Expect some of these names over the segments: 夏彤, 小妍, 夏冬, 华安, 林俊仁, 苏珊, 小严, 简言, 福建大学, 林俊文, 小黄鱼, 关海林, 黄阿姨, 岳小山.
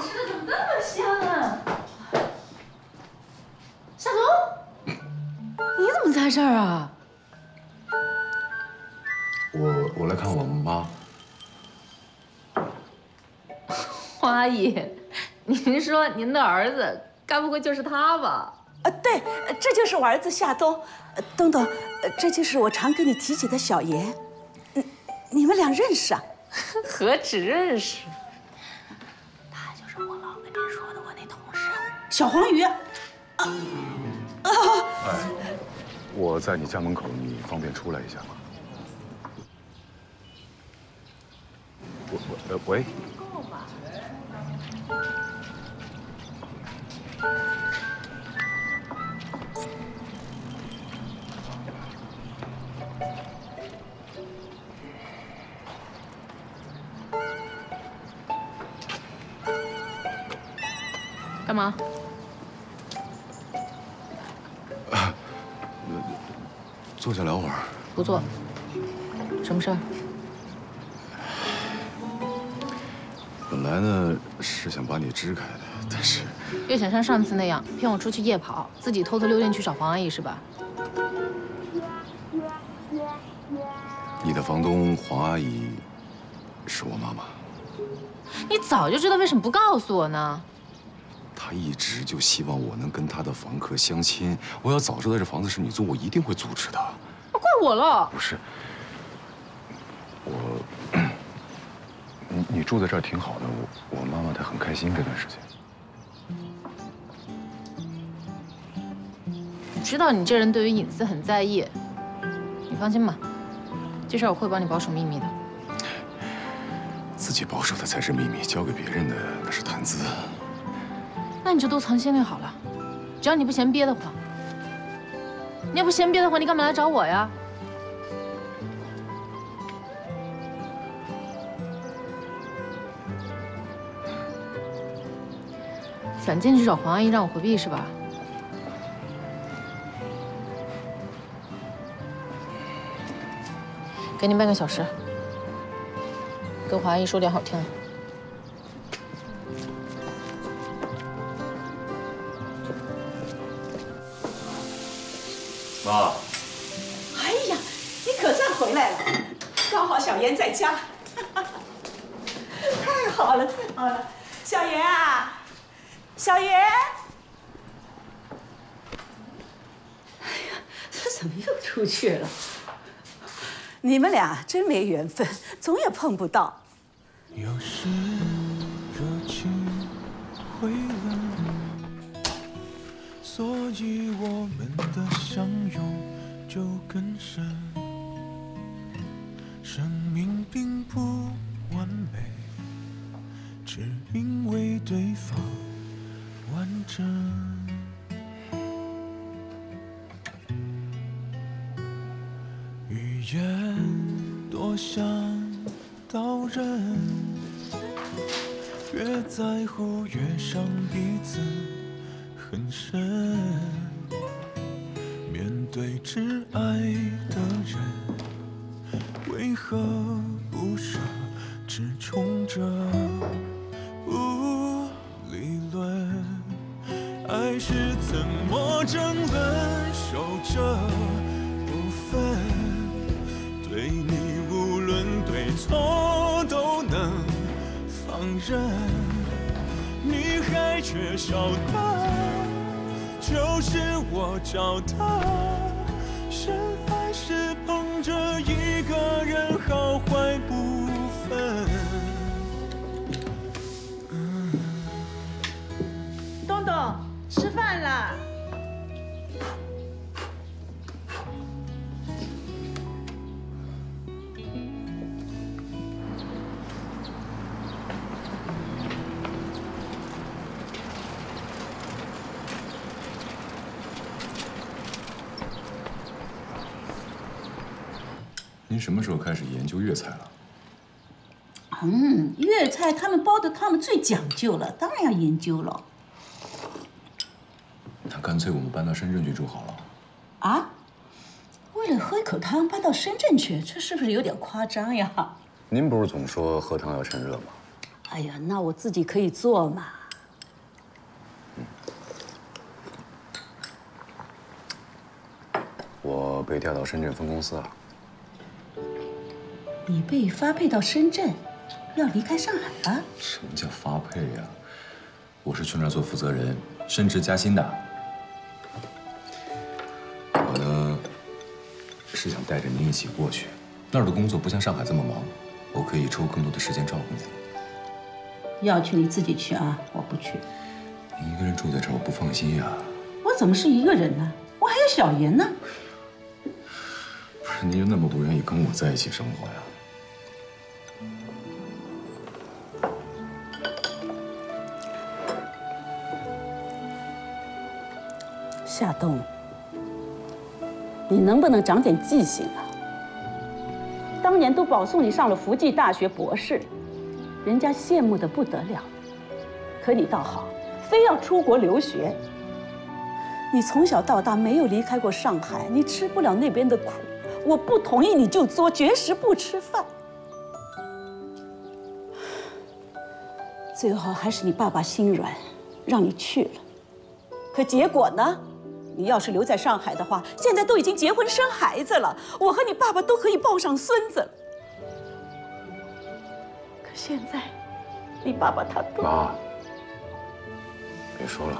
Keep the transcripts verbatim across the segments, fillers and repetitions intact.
你吃的怎么那么香啊？夏彤，你怎么在这儿啊？我我来看我妈。黄阿姨，您说您的儿子该不会就是他吧？啊，对，这就是我儿子夏冬。东东，这就是我常跟你提起的小爷。你你们俩认识啊？何止认识？ 小黄鱼，啊啊！哎，我在你家门口，你方便出来一下吗？我我呃喂。够吧？干嘛？ 坐下聊会儿。不坐。什么事儿？本来呢是想把你支开的，但是岳小山上次那样骗我出去夜跑，自己偷偷溜进去找黄阿姨是吧？你的房东黄阿姨是我妈妈。你早就知道，为什么不告诉我呢？她一直就希望我能跟她的房客相亲，我要早知道这房子是你租，我一定会阻止她。 我了，不是我，你你住在这儿挺好的，我我妈妈她很开心这段时间。我知道你这人对于隐私很在意，你放心吧，这事儿我会帮你保守秘密的。自己保守的才是秘密，交给别人的那是谈资。那你就都藏心里好了，只要你不嫌憋得慌。你要不嫌憋得慌，你干嘛来找我呀？ 想进去找黄阿姨，让我回避是吧？给你半个小时，跟黄阿姨说点好听的。妈，哎呀，你可算回来了，刚好小妍在家，太好了，太好了，小妍啊。 小妍，哎呀，他怎么又出去了？你们俩真没缘分，总也碰不到。有时热情会冷，所以我们的相拥就更深。生命并不完美，只因为对方。 完整。语言多想到人，越在乎越伤彼此很深。面对挚爱的人，为何不舍，只冲着不理论？ 爱是怎么争论，守着不分。对你无论对错都能放任，女孩缺少的，就是我找的。深爱是捧着一个人好坏不分。东东。 吃饭啦！您什么时候开始研究粤菜了？嗯，粤菜他们煲的汤最讲究了，当然要研究了。 那干脆我们搬到深圳去住好了。啊？为了喝一口汤搬到深圳去，这是不是有点夸张呀？您不是总说喝汤要趁热吗？哎呀，那我自己可以做嘛。嗯、我被调到深圳分公司了。你被发配到深圳，要离开上海了？什么叫发配呀、啊？我是去那儿做负责人，升职加薪的。我呢，是想带着您一起过去。 那儿的工作不像上海这么忙，我可以抽更多的时间照顾你。要去你自己去啊，我不去。你一个人住在这儿，我不放心呀。我怎么是一个人呢？我还有小严呢。不是你那么不愿意跟我在一起生活呀？夏冬，你能不能长点记性啊？ 当年都保送你上了福建大学博士，人家羡慕的不得了。可你倒好，非要出国留学。你从小到大没有离开过上海，你吃不了那边的苦。我不同意你就作，绝食不吃饭。最后还是你爸爸心软，让你去了。可结果呢？ 你要是留在上海的话，现在都已经结婚生孩子了，我和你爸爸都可以抱上孙子了。可现在，你爸爸他都……妈，别说了。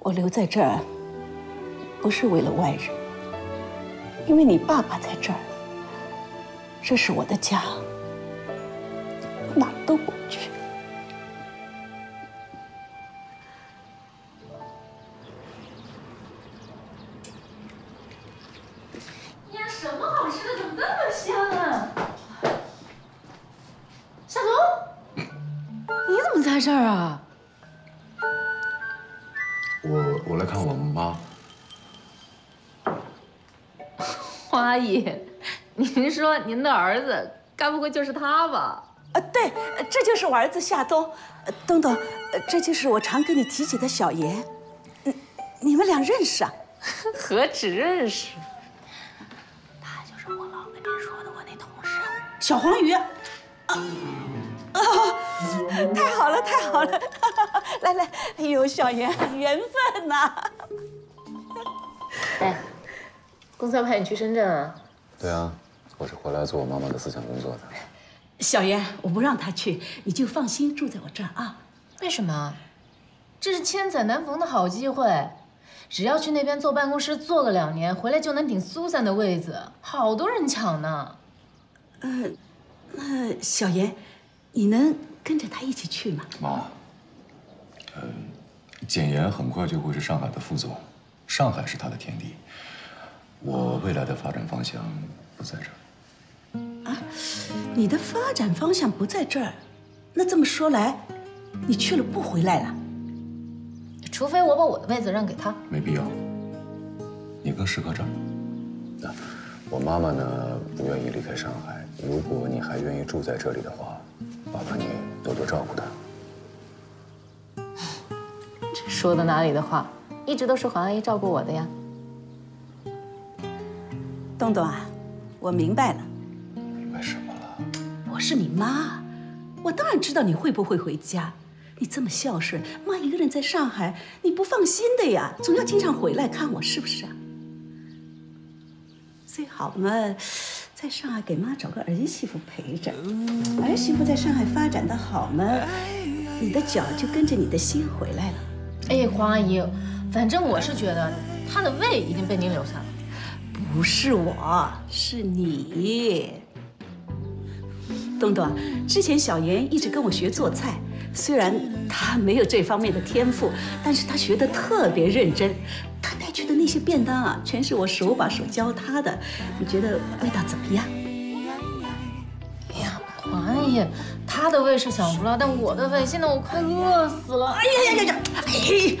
我留在这儿，不是为了外人，因为你爸爸在这儿，这是我的家，我哪儿都不去。 这儿啊，我我来看我妈。黄阿姨，您说您的儿子该不会就是他吧？啊，对，这就是我儿子夏冬，东东，这就是我常跟你提起的小爷。你你们俩认识啊？何止认识，他就是我老跟您说的我那同事小黄鱼。啊啊！ 太好了，太好了！来来，哎呦，小严，缘分呐！哎，公司要派你去深圳啊？对啊，我是回来做我妈妈的思想工作的。小严，我不让他去，你就放心住在我这儿啊。为什么？这是千载难逢的好机会，只要去那边坐办公室坐个两年，回来就能顶苏珊的位子，好多人抢呢。呃，那小严，你能？ 跟着他一起去嘛，妈。嗯，简言很快就会是上海的副总，上海是他的天地。我未来的发展方向不在这儿。啊，你的发展方向不在这儿，那这么说来，你去了不回来了？除非我把我的位子让给他，没必要。你更适合这儿。那我妈妈呢，不愿意离开上海。如果你还愿意住在这里的话。 麻烦你多多照顾他。这说的哪里的话，一直都是黄阿姨照顾我的呀。东东啊，我明白了。明白什么了？我是你妈，我当然知道你会不会回家。你这么孝顺，妈一个人在上海，你不放心的呀，总要经常回来看我，是不是啊？最好嘛。 在上海给妈找个儿媳妇陪着，儿媳妇在上海发展的好嘛，你的脚就跟着你的心回来了。哎，黄阿姨，反正我是觉得她的胃已经被您留下了。不是我，是你。东东，之前小严一直跟我学做菜，虽然他没有这方面的天赋，但是他学得特别认真。 去的那些便当啊，全是我手把手教他的。你觉得味道怎么样？哎呀，黄阿姨，她的胃是享不到，但我的胃现在我快饿死了。哎呀呀呀呀！哎，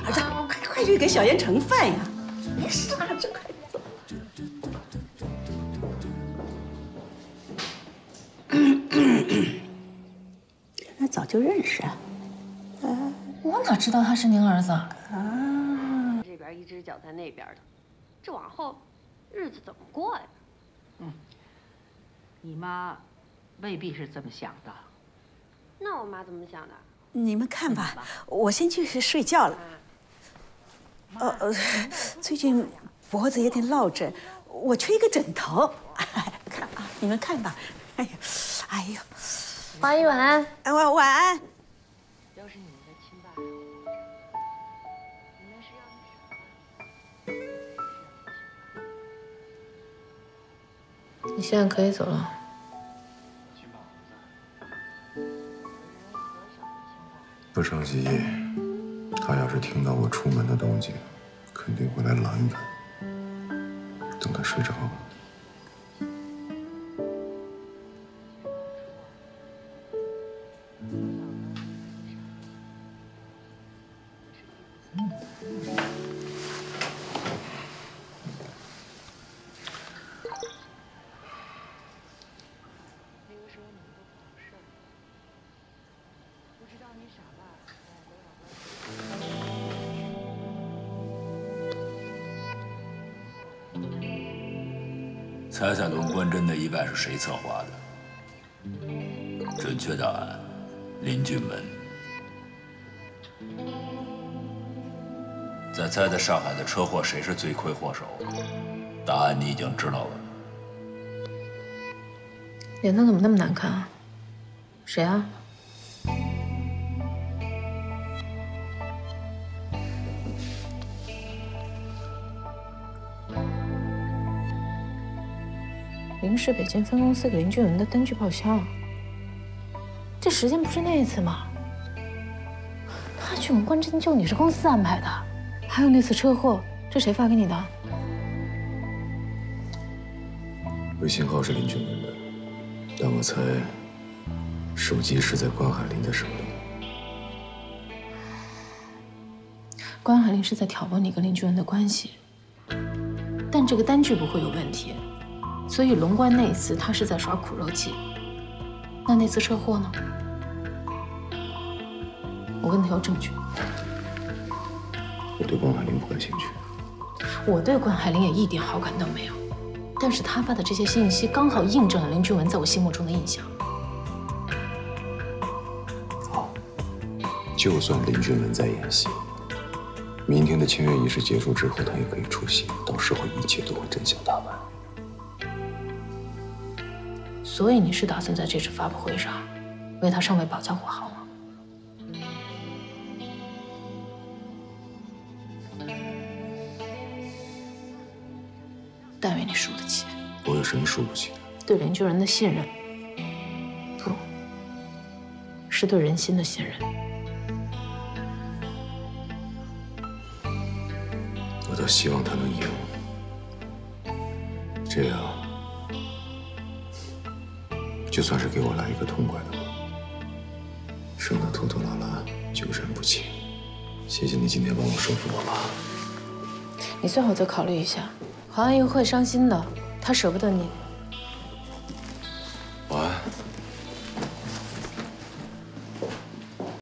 儿子，快快去给小严盛饭呀！别傻着，快走。那早就认识啊？啊，我哪知道他是您儿子啊？啊。 一只脚在那边的，这往后日子怎么过呀？嗯，你妈未必是这么想的。那我妈怎么想的？你们看吧，我先去睡觉了。呃呃，最近脖子有点落枕，我缺一个枕头。看啊，你们看吧。哎呀，哎呦，华姨晚安。哎，晚晚安。要是你们的亲爸让我活着，你们是要你什么？你现在可以走了。 不着急，他要是听到我出门的动静，肯定会来拦的。等他睡着了。彩彩龙关针的意外是谁策划的？准确答案：林俊文。在猜猜上海的车祸谁是罪魁祸首？答案你已经知道了。脸色怎么那么难看啊？谁啊？ 林氏北京分公司给林俊文的灯具报销，这时间不是那一次吗？他去门关针灸，你是公司安排的，还有那次车祸，这谁发给你的？微信号是林俊文的，但我猜，手机是在关海林的手里。关海林是在挑拨你跟林俊文的关系，但这个单据不会有问题。 所以龙关那一次，他是在耍苦肉计。那那次车祸呢？我问他要证据。我对关海林不感兴趣。我对关海林也一点好感都没有。但是他发的这些信息，刚好印证了林俊文在我心目中的印象。好，就算林俊文在演戏，明天的签约仪式结束之后，他也可以出席。到时候一切都会真相大白。 所以你是打算在这次发布会上为他上位保驾护航吗？但愿你输得起。我有什么输不起？对林俊仁的信任，不，是对人心的信任。我倒希望他能赢，这样。 就算是给我来一个痛快的吧，省得拖拖拉拉、纠缠不清。谢谢你今天帮我说服我妈。你最好再考虑一下，华安又会伤心的，她舍不得你。